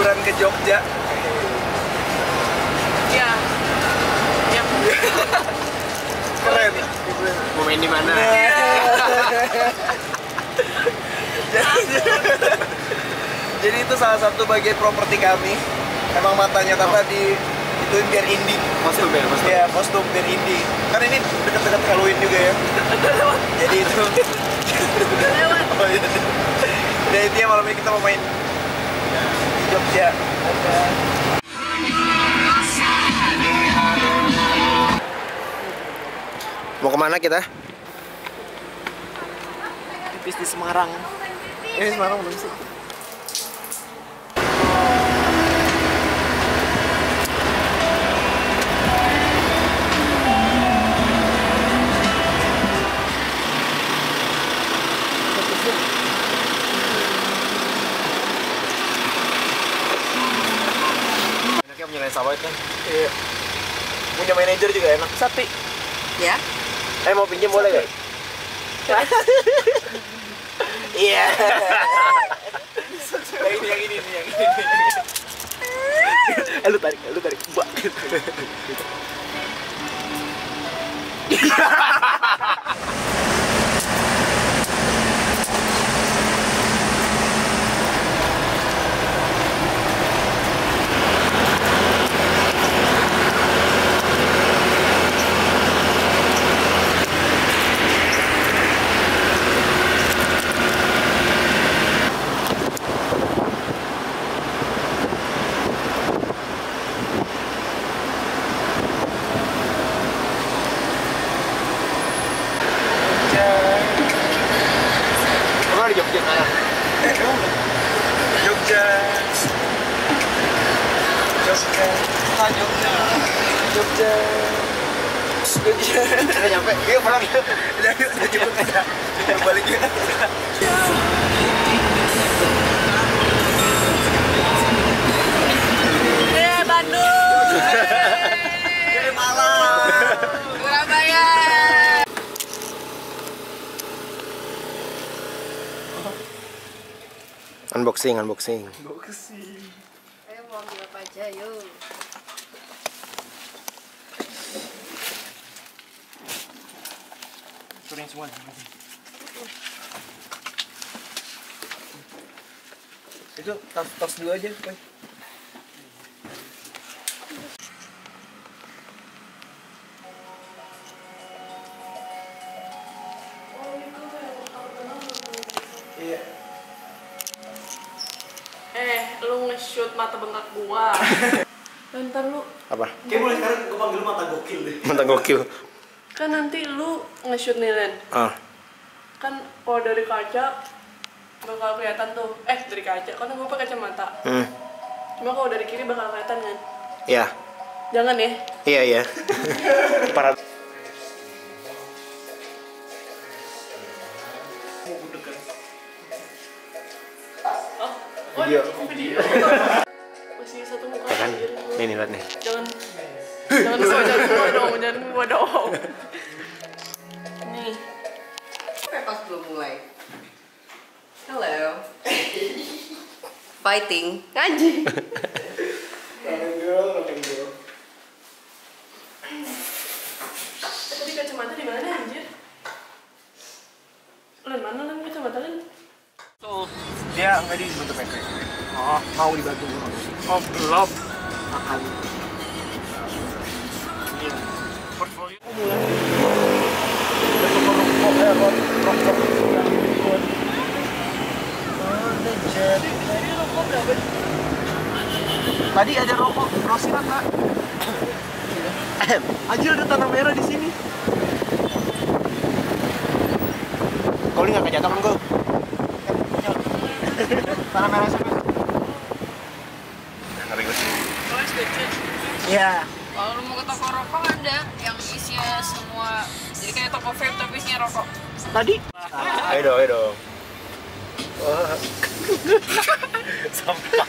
liburan ke Jogja? Ya. Ya. Keren. Mau main di mana? Jadi itu salah satu bagian properti kami. Emang matanya tanpa dituin biar indie. Kostum. Ya, kostum biar indie. Kan ini dekat-dekat Halloween juga ya. Jadi itu. Oh, iya. Dan intinya malam ini kita mau main di Jogja. Mau kemana kita? Pipis di Semarang. Ini Semarang belum sih. Enaknya penyelain sawah kan? Iya. Punya manajer juga enak. Sapi. Ya. Mau pinjam boleh gak? Iya. Yang ini. Lu tarik. Buat. Jogja. Udah nyampe. Iya, pulang. Udah cukup aja. Balik ya. Bandung. Dari Malang. Surabaya. Unboxing. Ayo mau ambil apa aja, yuk. One. Itu tas dulu aja, Pak. Iya. Lu nge-shoot mata bengkak gua. Bentar lu. Apa? Kayak mulai sekarang gua panggil mata gokil deh. Mata gokil. Kan nanti lu nge-shoot nih, Ren. Kan kalau dari kaca bakal kelihatan tuh. Dari kaca, kan gue pakai kacamata. Cuma kalau dari kiri bakal kelihatan kan? Iya. Jangan ya? Iya. Parah. Video. Masih satu muka. Nih, lihat nih. Jangan gua dong. Nih. Pas belum mulai. Hello. Fighting. Anjing. Tanggung. Tadi kacamata di mana anjir? Mana kacamata Len? Tuh, dia enggak dibantu pakai. Oh, mau dibantu. Oh, belum. Makan. Portfolio mulai. Tadi ada rokok rosiran, Pak. Anjir, ada tanah merah di sini. Kau ini enggak kejatuhan kau. Tanah merah sama. Iya. Kalau lu mau ke toko rokok ada yang isinya semua, jadi kayak toko vape tapi isinya rokok. Tadi? Ayo dong. Sampah.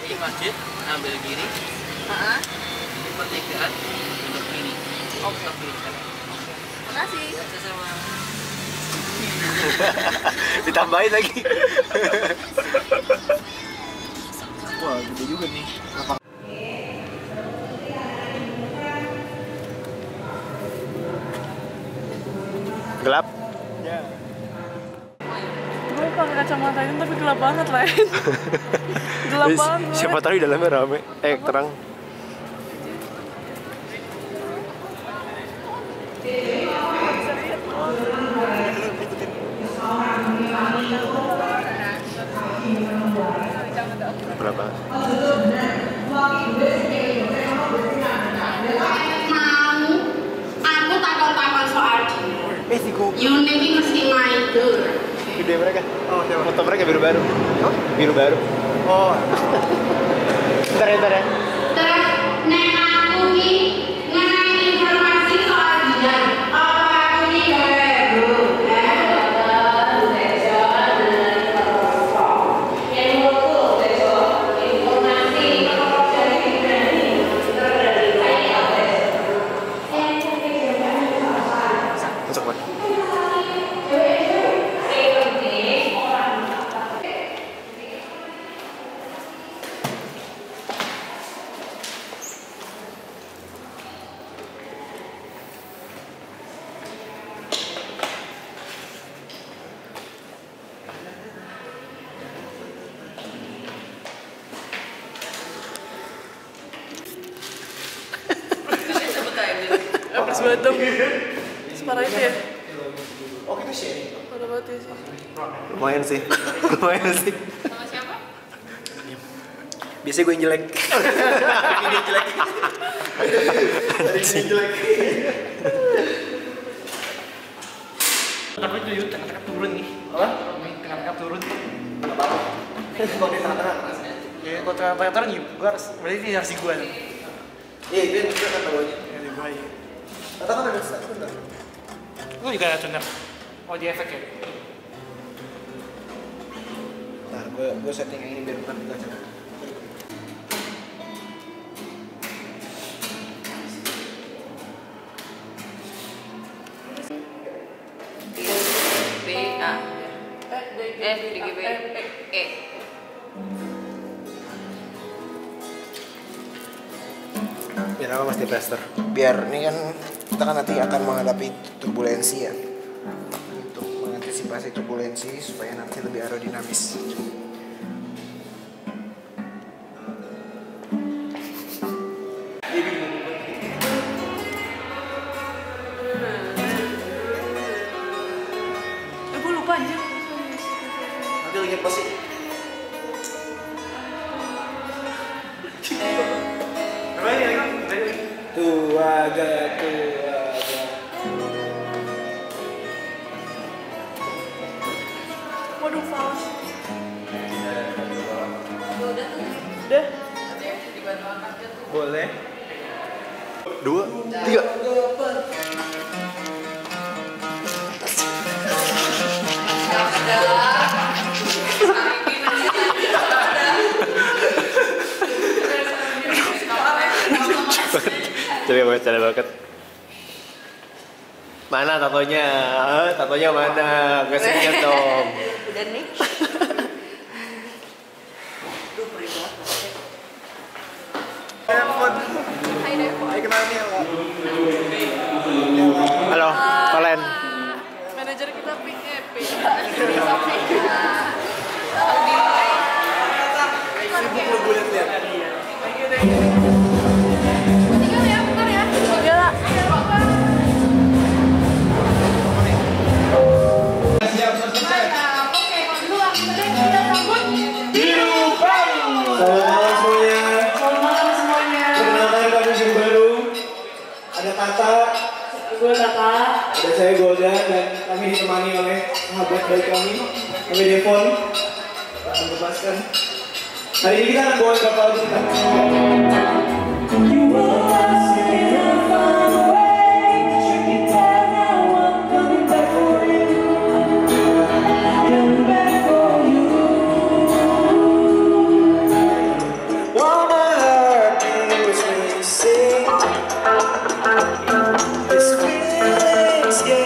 Ini masjid, ambil kiri. Pertigaan, ambil kiri. Oke. kasih. Ditambahin lagi. Wah, gede juga nih. Apa? Gelap? Ya. Gue pakai kacamata ini tapi gelap banget lah. Gelap banget. Siapa tahu di dalamnya rame. Terang. Berapa? Mau aku takal-takal soal unit ini mesti main tur. Video mereka? Oh, siapa? Foto mereka biru-baru. Oh? Biru-baru. Oh. Bentar ya. Terus, nek aku ini ngenai informasi soal dia. Apa aku ini baru? Sebatam, separah itu ya? Oh itu sih. Parah banget ya sih. Lumayan sih, lumayan sih. Sama siapa? Biasanya gue yang jelek. Ini jelek. Ini jelek. Tapi itu yuk tengah-tengah turun nih. Apa? Tengah-tengah turun. Gak apa-apa. Kalau di tengah-tengah rasanya. Ya kalau tengah-tengah turun yuk, gue harus, berarti ini harus di gue. Iya, gue juga kan tahunya. Iya, di gue aja. Katakan ada tuner. Lu juga ada tuner. Oh di efek ya? Ntar gue setting yang ini biar bukan juga aja. Biar apa pasti plaster. Biar ini kan kita kan nanti akan menghadapi turbulensi ya. Untuk mengantisipasi turbulensi supaya nanti lebih aerodinamis. Gue lupa aja. Nanti lagi apa sih? Waduh, faus. Udah tuh. Udah. Boleh. 2, 3. Coba banget. Mana tatonya? Tatonya mana? Kasih lihat dong. Udah nih. Duh, perih banget. Hai Devo. Hai, kenal nih. Halo, Valen. Manajer kita PKP. Sibuk lu bulet lihat. Saya Golda dan kami ditemani oleh sahabat baik kami Devon. Membebaskan. Hari ini kita akan bawa kapal kita. Yeah.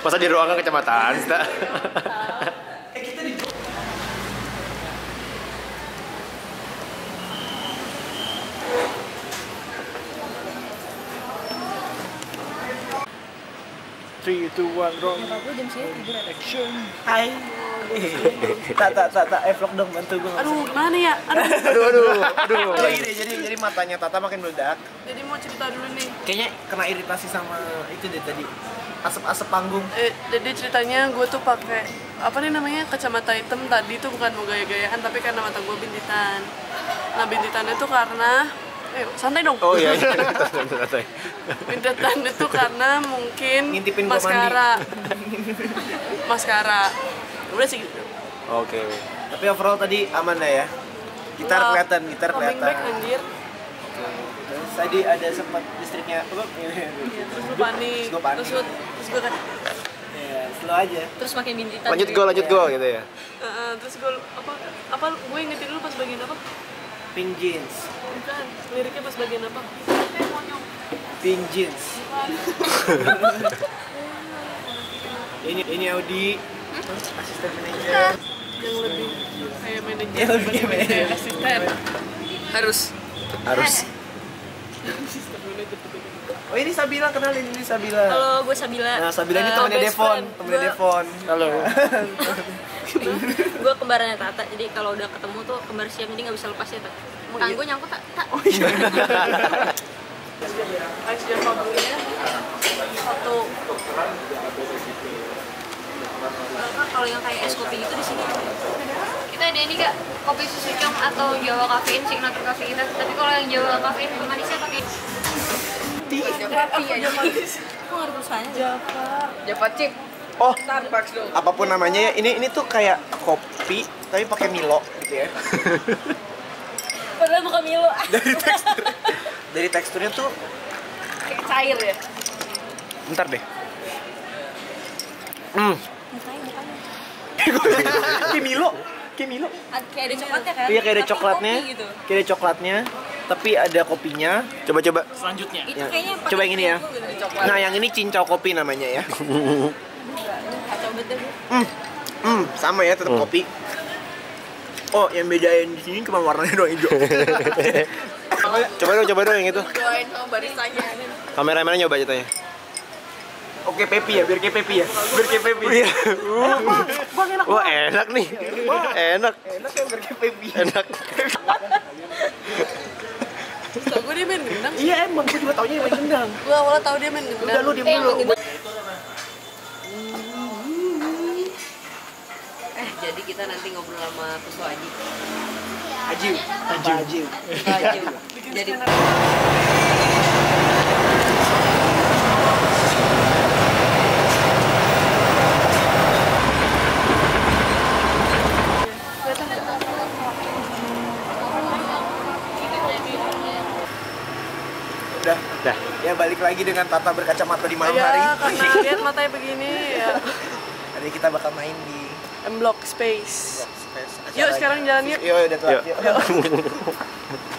Masa di ruangan kecamatan? Three, two, one, roll. Action. Hai. Tata, vlog dong, bantu gue. Aduh, gimana ya? Aduh. Jadi matanya Tata makin meledak. Jadi mau cerita dulu nih. Kayaknya kena iritasi sama itu deh tadi. Asap-asap panggung. Jadi ceritanya gue tuh pakai apa nih namanya, kacamata hitam tadi tuh bukan mau gaya-gayaan, tapi karena mata gue bintitan. Nah bintitannya tuh karena santai dong. Oh iya, santai. Bintitan itu karena mungkin ngintipin maskara. Udah sih. Oke. Tapi overall tadi aman ya. Gitar kelihatan. Coming back anjir. Terus tadi ada sempat listriknya kebab. Terus panik. Terus gue kan. Ya, slow aja. Terus makin bintitan. Lanjut go gitu ya. Terus gue apa gue ingetin dulu pas bagian apa? Pink jeans. Bukan, liriknya pas bagian apa? Pink jeans. Ini Audi, asisten manajer. Yang lebih kayak manajer. Asisten. Harus. Oh ini Sabila, kenalin ini Sabila. Halo, gue Sabila. Nah Sabila ini temennya Devon. Halo. Gue kembarannya Tata, jadi kalau udah ketemu tuh kembar siam, jadi nggak bisa lepasnya Tata. Gue nyangkut tak. Oh iya. Aja favoritnya satu. Kalau yang kayak es kopi gitu di sini kita ada ini kak, kopi susu cong atau Jawa Kafein, signature coffee kita. Tapi kalau yang Jawa Kafein manisnya pakai Java chip. Oh, apapun namanya ya, ini tuh kayak kopi tapi pakai Milo gitu ya. Padahal bukan Milo. Dari teksturnya tuh kayak cair ya. Bentar deh. Kayak Milo. Kayak ada coklatnya kan? Iya, kayak ada coklatnya. Tapi ada kopinya. Coba selanjutnya. Ya. Coba yang ini ya. Nah, yang ini cincau kopi namanya ya. Sama ya, tetap kopi. Oh, yang bedain di sini cuma warnanya doang hijau. coba dong yang itu. Cobain sama baristanya. Kameramen nyoba aja tanya. Oke, Pepi ya, biar kayak Pepi. Enak, Bang. Wah, enak nih. Enak ya, biar kayak Pepi. Enak. Tau gue dia main gendang. Iya, emang gue juga taunya dia main gendang. Gue awalnya tau dia main gendang. Udah lu diem dulu. Jadi kita nanti ngobrol sama Tuso Aji. Jadi Udah. Ya balik lagi dengan Tata berkacamata di malam hari. Ya, karena lihat matanya begini ya. Hari kita bakal main di M-Block Space. Yuk sekarang jalan yuk. Yuk udah telat.